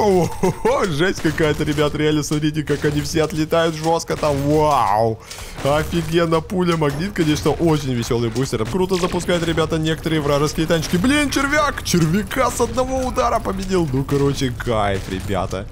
О-хо-хо, жесть какая-то, ребят, реально, смотрите, как они все отлетают жестко там, вау, офигенно, пуля, магнит, конечно, очень веселый бустер, круто запускает, ребята, некоторые вражеские танчики, блин, червяк, червяка с одного удара победил, ну, короче, кайф, ребята.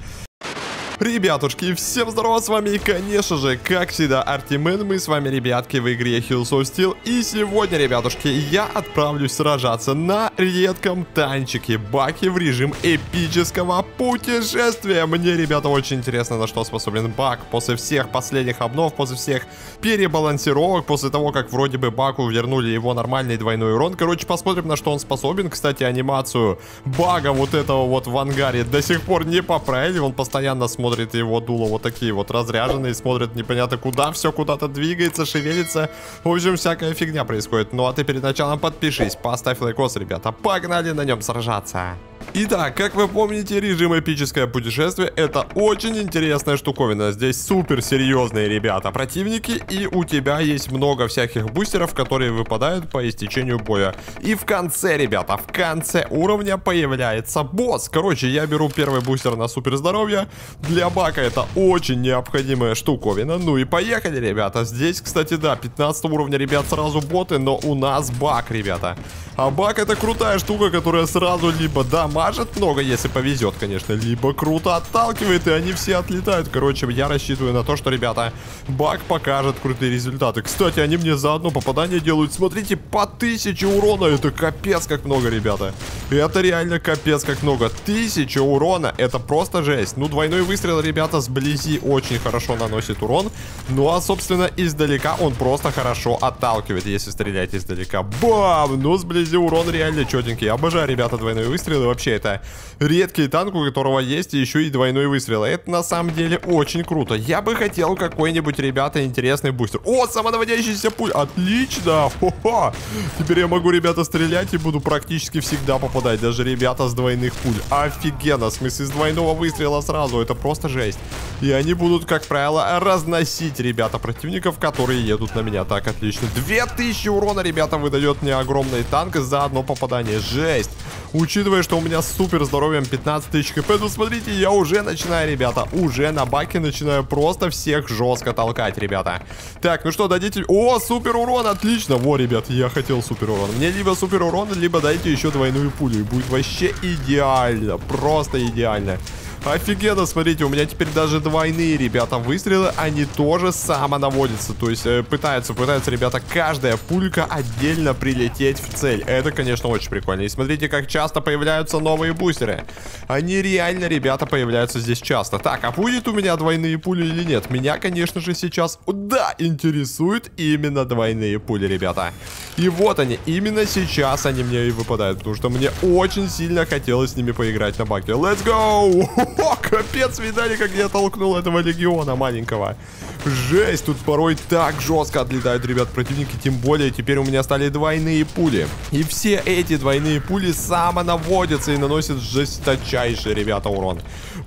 Ребятушки, всем здорова, с вами, и, конечно же, как всегда, ArtiMan, мы с вами, ребятки, в игре Hills of Steel, и сегодня, ребятушки, я отправлюсь сражаться на редком танчике Баке в режим эпического путешествия. Мне, ребята, очень интересно, на что способен Бак после всех последних обнов, после всех перебалансировок, после того, как вроде бы Баку вернули его нормальный двойной урон. Короче, посмотрим, на что он способен. Кстати, анимацию бага вот этого вот в ангаре до сих пор не поправили, он постоянно смотрит. Его дуло вот такие вот разряженные, смотрят непонятно куда, все куда-то двигается, шевелится. В общем, всякая фигня происходит. Ну а ты перед началом подпишись, поставь лайкос, ребята. Погнали на нем сражаться. Итак, как вы помните, режим эпическое путешествие — это очень интересная штуковина. Здесь супер серьезные, ребята, противники, и у тебя есть много всяких бустеров, которые выпадают по истечению боя. И в конце, ребята, в конце уровня появляется босс. Короче, я беру первый бустер на супер здоровье. Для Бака это очень необходимая штуковина. Ну и поехали, ребята. Здесь, кстати, да, 15 уровня, ребят, сразу боты, но у нас Бак, ребята. А Бак — это крутая штука, которая сразу либо дамажит много, если повезет, конечно, либо круто отталкивает, и они все отлетают. Короче, я рассчитываю на то, что, ребята, Бак покажет крутые результаты. Кстати, они мне за одно попадание делают, смотрите, по 1000 урона. Это капец как много, ребята. Это реально капец как много. 1000 урона, это просто жесть. Ну, двойной выстрел, ребята, сблизи очень хорошо наносит урон. Ну а, собственно, издалека он просто хорошо отталкивает, если стрелять издалека. Бам! Ну, сблизи урон реально четенький. Обожаю, ребята, двойные выстрелы. Вообще, это редкий танк, у которого есть еще и двойной выстрел. Это, на самом деле, очень круто. Я бы хотел какой-нибудь, ребята, интересный бустер. О, самонаводящийся пуль! Отлично! Хо-хо! Теперь я могу, ребята, стрелять и буду практически всегда попадать. Даже, ребята, с двойных пуль. Офигенно! В смысле, с двойного выстрела сразу. Это просто жесть. И они будут, как правило, разносить, ребята, противников, которые едут на меня. Так, отлично. 2000 урона, ребята, выдает мне огромный танк за одно попадание. Жесть. Учитывая, что у меня с супер здоровьем 15000 хп, ну смотрите, я уже начинаю, ребята, уже на Баке начинаю просто всех жестко толкать, ребята. Так, ну что, дадите... О, супер урон, отлично. Во, ребят, я хотел супер урон. Мне либо супер урон, либо дайте еще двойную пулю. И будет вообще идеально. Просто идеально. Офигенно, смотрите, у меня теперь даже двойные, ребята, выстрелы, они тоже самонаводятся, то есть пытаются, ребята, каждая пулька отдельно прилететь в цель. Это, конечно, очень прикольно. И смотрите, как часто появляются новые бустеры. Они реально, ребята, появляются здесь часто. Так, а будет у меня двойные пули или нет? Меня, конечно же, сейчас, да, интересуют именно двойные пули, ребята. И вот они, именно сейчас они мне и выпадают, потому что мне очень сильно хотелось с ними поиграть на Баке. Let's go! О, капец, видали, как я толкнул этого легиона маленького. Жесть, тут порой так жестко отлетают, ребят, противники. Тем более, теперь у меня стали двойные пули. И все эти двойные пули самонаводятся и наносят жесточайший, ребята, урон.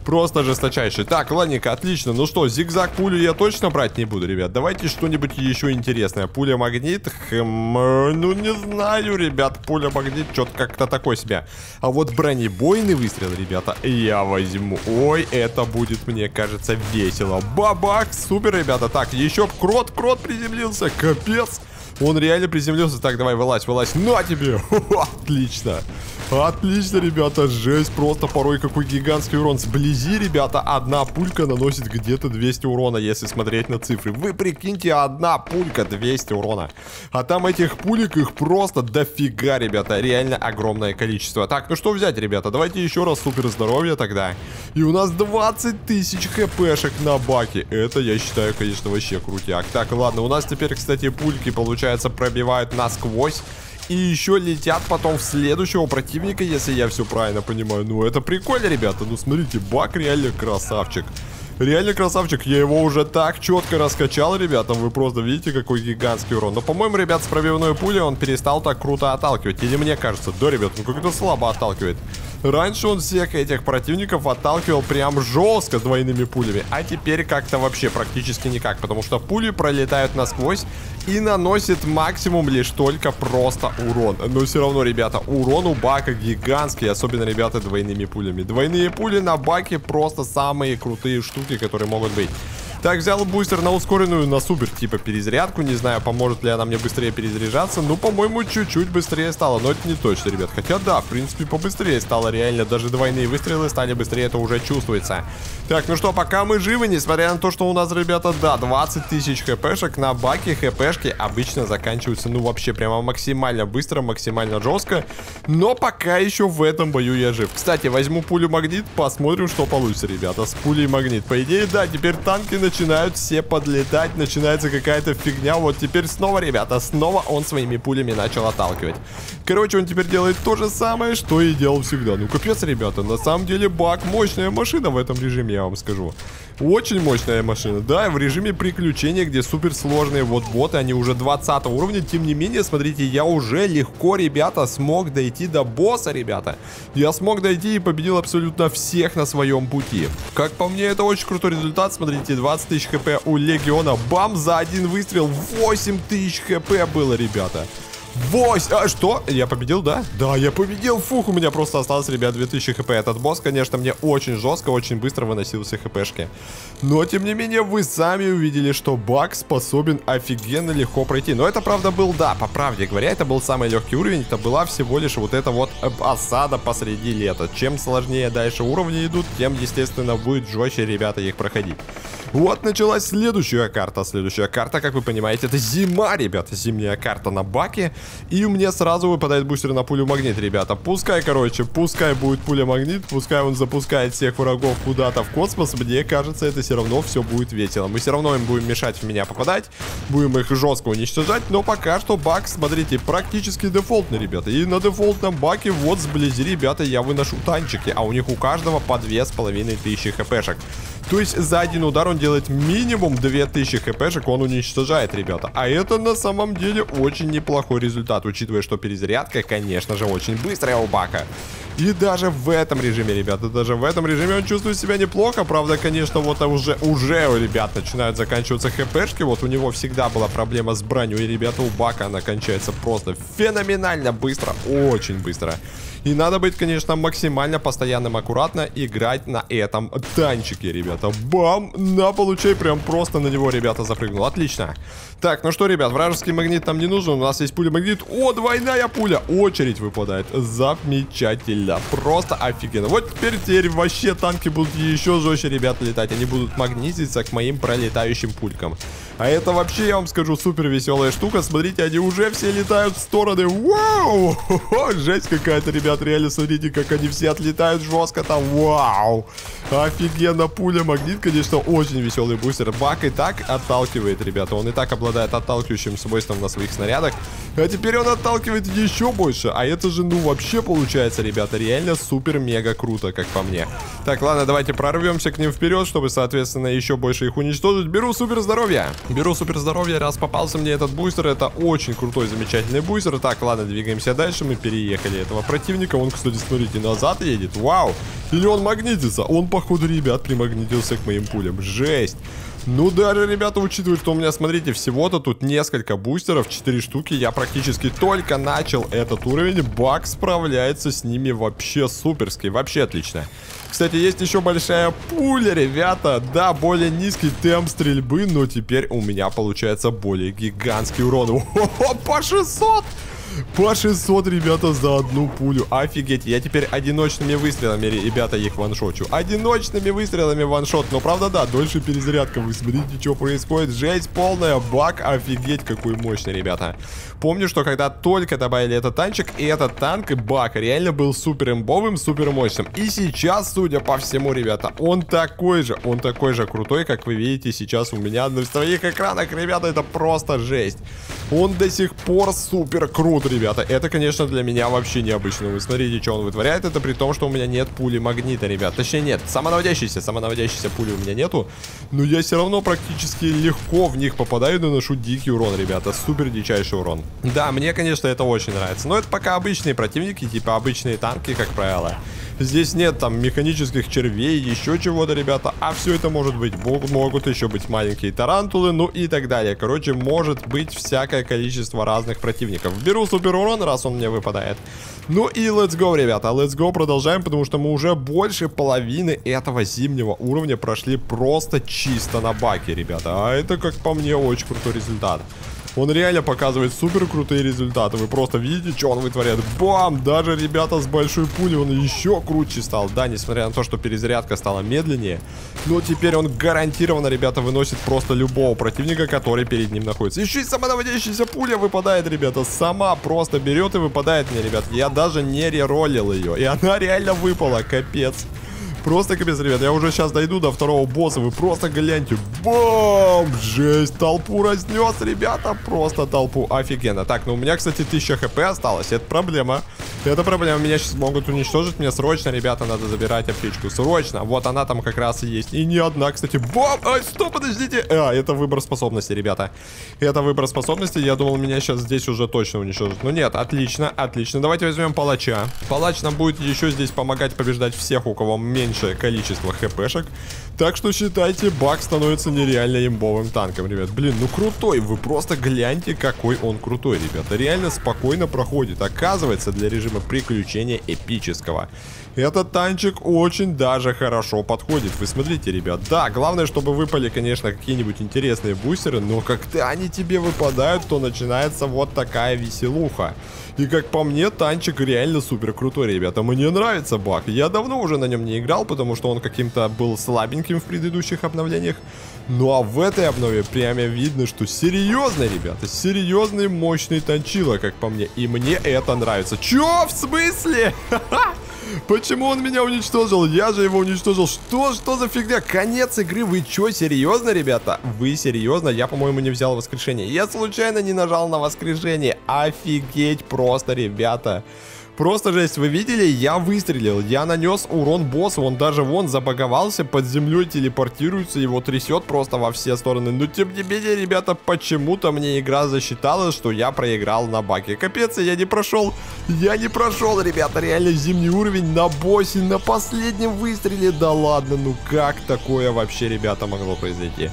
Просто жесточайший. Так, ладненько, отлично. Ну что, зигзаг пулю я точно брать не буду, ребят. Давайте что-нибудь еще интересное. Пуля магнит. Ну, не знаю, ребят. Пуля магнит что-то как-то такое себе. А вот бронебойный выстрел, ребята, я возьму. Ой, это будет, мне кажется, весело. Бабак, супер, ребята. Так, еще крот приземлился. Капец. Он реально приземлился. Так, давай, вылазь. На тебе! Хо-хо, отлично. Отлично, ребята. Жесть. Просто порой какой гигантский урон. Сблизи, ребята, одна пулька наносит где-то 200 урона, если смотреть на цифры. Вы прикиньте, одна пулька 200 урона. А там этих пулек, их просто дофига, ребята. Реально огромное количество. Так, ну что взять, ребята? Давайте еще раз супер здоровье тогда. И у нас 20000 хпшек на Баке. Это, я считаю, конечно, вообще крутяк. Так, ладно. У нас теперь, кстати, пульки, получается, пробивают насквозь и еще летят потом в следующего противника, если я все правильно понимаю. Ну, это прикольно, ребята. Ну, смотрите, Бак реально красавчик. Реально красавчик, я его уже так четко раскачал, ребята, вы просто видите, какой гигантский урон. Но, по-моему, ребят, с пробивной пулей он перестал так круто отталкивать. Или мне кажется, да, ребят, он как-то слабо отталкивает. Раньше он всех этих противников отталкивал прям жестко двойными пулями, а теперь как-то вообще практически никак, потому что пули пролетают насквозь и наносит максимум лишь только просто урон. Но все равно, ребята, урон у Бака гигантский, особенно, ребята, двойными пулями. Двойные пули на Баке просто самые крутые штуки, которые могут быть. Так, взял бустер на ускоренную, на супер, типа, перезарядку. Не знаю, поможет ли она мне быстрее перезаряжаться. Ну, по-моему, чуть-чуть быстрее стало. Но это не точно, ребят. Хотя, да, в принципе, побыстрее стало. Реально, даже двойные выстрелы стали быстрее. Это уже чувствуется. Так, ну что, пока мы живы, несмотря на то, что у нас, ребята, да, 20 тысяч хпшек. На Баке хпшки обычно заканчиваются, ну, вообще, прямо максимально быстро, максимально жестко. Но пока еще в этом бою я жив. Кстати, возьму пулю-магнит, посмотрим, что получится, ребята. С пулей-магнит. По идее, да, теперь танки начинают все подлетать, начинается какая-то фигня. Вот теперь снова, ребята, снова он своими пулями начал отталкивать. Короче, он теперь делает то же самое, что и делал всегда. Ну, капец, ребята, на самом деле Бак мощная машина в этом режиме, я вам скажу. Очень мощная машина, да, в режиме приключения, где суперсложные вот боты, они уже 20 уровня. Тем не менее, смотрите, я уже легко, ребята, смог дойти до босса, ребята. Я смог дойти и победил абсолютно всех на своем пути. Как по мне, это очень крутой результат, смотрите, 20 тысяч хп у Легиона. Бам, за один выстрел 8 тысяч хп было, ребята. 8. А что? Я победил, да? Да, я победил. Фух, у меня просто осталось, ребят, 2000 хп. Этот босс, конечно, мне очень жестко, очень быстро выносил все хпшки. Но, тем не менее, вы сами увидели, что Бак способен офигенно легко пройти. Но это, правда, был, да, по правде говоря, это был самый легкий уровень. Это была всего лишь вот эта вот осада посреди лета. Чем сложнее дальше уровни идут, тем, естественно, будет жестче, ребята, их проходить. Вот началась следующая карта. Следующая карта, как вы понимаете, это зима, ребята. Зимняя карта на Баке. И у меня сразу выпадает бустер на пулю-магнит, ребята. Пускай, короче, пускай будет пуля-магнит. Пускай он запускает всех врагов куда-то в космос. Мне кажется, это все равно все будет весело. Мы все равно им будем мешать в меня попадать. Будем их жестко уничтожать. Но пока что Бак, смотрите, практически дефолтный, ребята. И на дефолтном Баке вот сблизи, ребята, я выношу танчики. А у них у каждого по 2500 хпшек. То есть за один удар он делает минимум 2000 хпшек, он уничтожает, ребята. А это на самом деле очень неплохой результат, учитывая, что перезарядка, конечно же, очень быстрая у Бака. И даже в этом режиме, ребята, даже в этом режиме он чувствует себя неплохо. Правда, конечно, вот уже у ребят начинают заканчиваться хпшки. Вот у него всегда была проблема с бронью, и, ребята, у Бака она кончается просто феноменально быстро, очень быстро. И надо быть, конечно, максимально постоянным, аккуратно играть на этом танчике, ребята. Бам! На, получай, прям просто на него, ребята, запрыгнул. Отлично. Так, ну что, ребят, вражеский магнит нам не нужен. У нас есть пуля-магнит. О, двойная пуля! Очередь выпадает. Замечательно. Просто офигенно. Вот теперь вообще танки будут еще жестче, ребята, летать. Они будут магнититься к моим пролетающим пулькам. А это вообще, я вам скажу, супер веселая штука. Смотрите, они уже все летают в стороны. Вау! Жесть какая-то, ребята. Реально, смотрите, как они все отлетают жестко там. Вау! Офигенно, пуля-магнит, конечно, очень веселый бустер. Бак и так отталкивает, ребята. Он и так обладает отталкивающим свойством на своих снарядах. А теперь он отталкивает еще больше. А это же, ну, вообще получается, ребята, реально супер-мега круто, как по мне. Так, ладно, давайте прорвемся к ним вперед, чтобы, соответственно, еще больше их уничтожить. Беру супер-здоровье. Беру супер-здоровье, раз попался мне этот бустер. Это очень крутой, замечательный бустер. Так, ладно, двигаемся дальше. Мы переехали этого противника. Он, кстати, смотрите, назад едет. Вау! Или он магнитится? Он, походу, ребят, примагнитился к моим пулям. Жесть! Ну, даже, ребята, учитывая, что у меня, смотрите, всего-то тут несколько бустеров, 4 штуки. Я практически только начал этот уровень. Бак справляется с ними вообще суперски, вообще отлично. Кстати, есть еще большая пуля, ребята. Да, более низкий темп стрельбы, но теперь у меня получается более гигантский урон. О-хо-хо, по 600! По 600, ребята, за одну пулю. Офигеть, я теперь одиночными выстрелами, ребята, их ваншотчу. Одиночными выстрелами ваншот. Но, правда, да, дольше перезарядка. Вы смотрите, что происходит. Жесть полная. Бак, офигеть, какой мощный, ребята. Помню, что когда только добавили этот танчик, и этот танк, Бак, реально был супер имбовым, супер мощным. И сейчас, судя по всему, ребята, он такой же крутой, как вы видите сейчас у меня на своих экранах, ребята. Это просто жесть. Он до сих пор супер крут, ребята. Это, конечно, для меня вообще необычно. Вы смотрите, что он вытворяет. Это при том, что у меня нет пули-магнита, ребят. Точнее, нет. Самонаводящейся пули у меня нету. Но я все равно практически легко в них попадаю и наношу дикий урон, ребята. Супер дичайший урон. Да, мне, конечно, это очень нравится. Но это пока обычные противники, типа обычные танки, как правило. Здесь нет там механических червей, еще чего-то, ребята. А все это может быть. Могут еще быть маленькие тарантулы, ну и так далее. Короче, может быть всякое количество разных противников. Беру супер урон, раз он мне выпадает. Ну и let's go, ребята. Let's go, продолжаем, потому что мы уже больше половины этого зимнего уровня прошли просто чисто на баке, ребята. А это, как по мне, очень крутой результат. Он реально показывает супер крутые результаты. Вы просто видите, что он вытворяет. Бам! Даже, ребята, с большой пули он еще круче стал. Да, несмотря на то, что перезарядка стала медленнее. Но теперь он гарантированно, ребята, выносит просто любого противника, который перед ним находится. Еще и самонаводящаяся пуля выпадает, ребята. Сама просто берет и выпадает мне, ребят. Я даже не рероллил ее. И она реально выпала. Капец. Просто капец, ребят, я уже сейчас дойду до второго босса, вы просто гляньте. Бам! Жесть, толпу разнес, ребята, просто толпу, офигенно. Так, ну у меня, кстати, 1000 хп осталось, это проблема. Это проблема, меня сейчас могут уничтожить, мне срочно, ребята, надо забирать аптечку, срочно. Вот она там как раз и есть, и не одна, кстати. Бам! Ай, стоп, подождите! А, это выбор способности, ребята. Это выбор способности, я думал, меня сейчас здесь уже точно уничтожат. Ну нет, отлично, отлично, давайте возьмем палача. Палач нам будет еще здесь помогать побеждать всех, у кого меньше количество хпшек. Так что считайте, Бак становится нереально имбовым танком, ребят. Блин, ну крутой, вы просто гляньте, какой он крутой, ребята. Реально спокойно проходит. Оказывается, для режима приключения эпического этот танчик очень даже хорошо подходит. Вы смотрите, ребят. Да, главное, чтобы выпали, конечно, какие-нибудь интересные бустеры, но когда они тебе выпадают, то начинается вот такая веселуха. И как по мне, танчик реально супер крутой, ребята. Мне нравится Бак. Я давно уже на нем не играл, потому что он каким-то был слабеньким в предыдущих обновлениях. Ну а в этой обнове прямо видно, что серьезный, ребята, серьезный мощный танчило, как по мне. И мне это нравится. Чё? В смысле? Почему он меня уничтожил? Я же его уничтожил. Что за фигня? Конец игры? Вы чё, серьезно, ребята? Вы серьезно? Я, по-моему, не взял воскрешение. Я случайно не нажал на воскрешение. Офигеть просто, ребята. Просто жесть, вы видели, я выстрелил, я нанес урон боссу, он даже вон забаговался, под землей телепортируется, его трясет просто во все стороны. Но тем не менее, ребята, почему-то мне игра засчитала, что я проиграл на баке. Капец, я не прошел, ребята, реально зимний уровень на боссе, на последнем выстреле, да ладно, ну как такое вообще, ребята, могло произойти?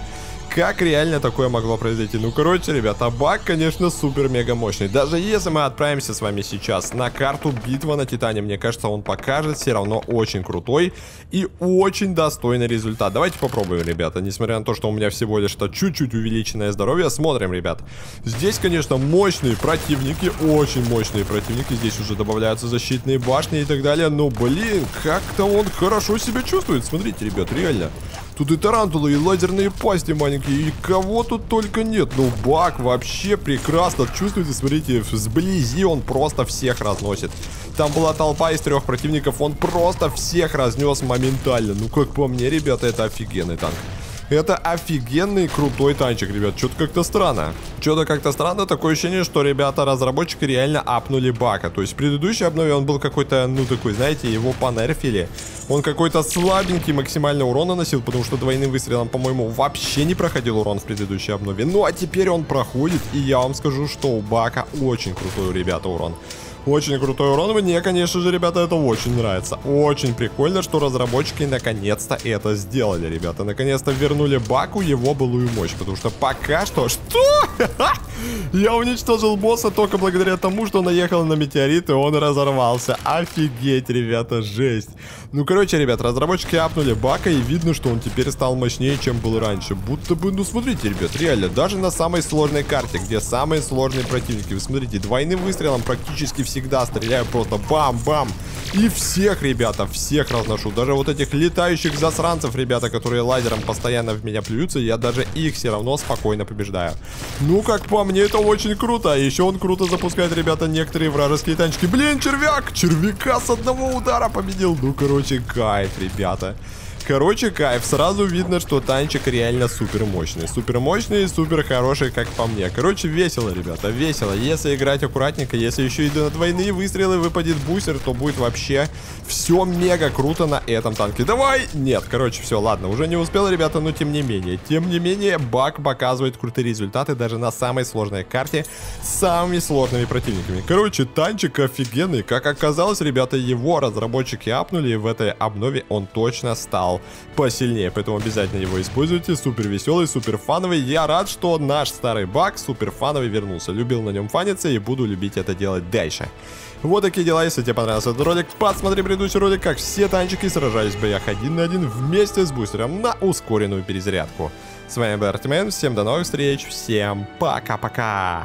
Как реально такое могло произойти? Ну, короче, ребята, Бак, конечно, супер-мега мощный. Даже если мы отправимся с вами сейчас на карту «Битва на Титане», мне кажется, он покажет все равно очень крутой и очень достойный результат. Давайте попробуем, ребята. Несмотря на то, что у меня всего лишь чуть-чуть увеличенное здоровье, смотрим, ребят. Здесь, конечно, мощные противники, очень мощные противники. Здесь уже добавляются защитные башни и так далее. Но, блин, как-то он хорошо себя чувствует. Смотрите, ребят, реально. Тут и тарантулы, и лазерные пасти маленькие, и кого тут только нет. Ну, Бак вообще прекрасно чувствуется, смотрите, сблизи он просто всех разносит. Там была толпа из 3 противников, он просто всех разнес моментально. Ну, как по мне, ребята, это офигенный танк. Это офигенный крутой танчик, ребят. Что-то как-то странно. Что-то как-то странно. Такое ощущение, что, ребята, разработчики реально апнули Бака. То есть в предыдущей обнове он был какой-то, ну, такой, знаете, его понерфили. Он какой-то слабенький максимально урон наносил, потому что двойным выстрелом, по-моему, вообще не проходил урон в предыдущей обнове. Ну, а теперь он проходит, и я вам скажу, что у Бака очень крутой, ребята, урон. Очень крутой урон, мне, конечно же, ребята, это очень нравится. Очень прикольно, что разработчики наконец-то это сделали, ребята. Наконец-то вернули Баку его былую мощь, потому что пока что... Что? Я уничтожил босса только благодаря тому, что наехал на метеорит, и он разорвался. Офигеть, ребята, жесть. Ну, короче, ребят, разработчики апнули Бака, и видно, что он теперь стал мощнее, чем был раньше. Будто бы, ну, смотрите, ребят, реально, даже на самой сложной карте, где самые сложные противники, вы смотрите, двойным выстрелом практически все всегда стреляю просто бам-бам. И всех, ребята, всех разношу. Даже вот этих летающих засранцев, ребята, которые лазером постоянно в меня плюются, я даже их все равно спокойно побеждаю. Ну, как по мне, это очень круто. А еще он круто запускает, ребята, некоторые вражеские танчики. Блин, червяк! Червяка с одного удара победил. Ну, короче, кайф, ребята. Короче, кайф. Сразу видно, что танчик реально супер мощный. Супер мощный и супер хороший, как по мне. Короче, весело, ребята, весело. Если играть аккуратненько, если еще и на двойные выстрелы выпадет бустер, то будет вообще все мега круто на этом танке. Давай! Нет, короче, все, ладно, уже не успел, ребята, но тем не менее. Тем не менее, Бак показывает крутые результаты даже на самой сложной карте с самыми сложными противниками. Короче, танчик офигенный. Как оказалось, ребята, его разработчики апнули, и в этой обнове он точно стал посильнее. Поэтому обязательно его используйте. Супер веселый, супер фановый. Я рад, что наш старый Бак супер фановый вернулся. Любил на нем фаниться и буду любить это делать дальше. Вот такие дела. Если тебе понравился этот ролик, посмотри предыдущий ролик, как все танчики сражались в боях 1 на 1 вместе с бустером на ускоренную перезарядку. С вами был ArtiMan. Всем до новых встреч. Всем пока-пока.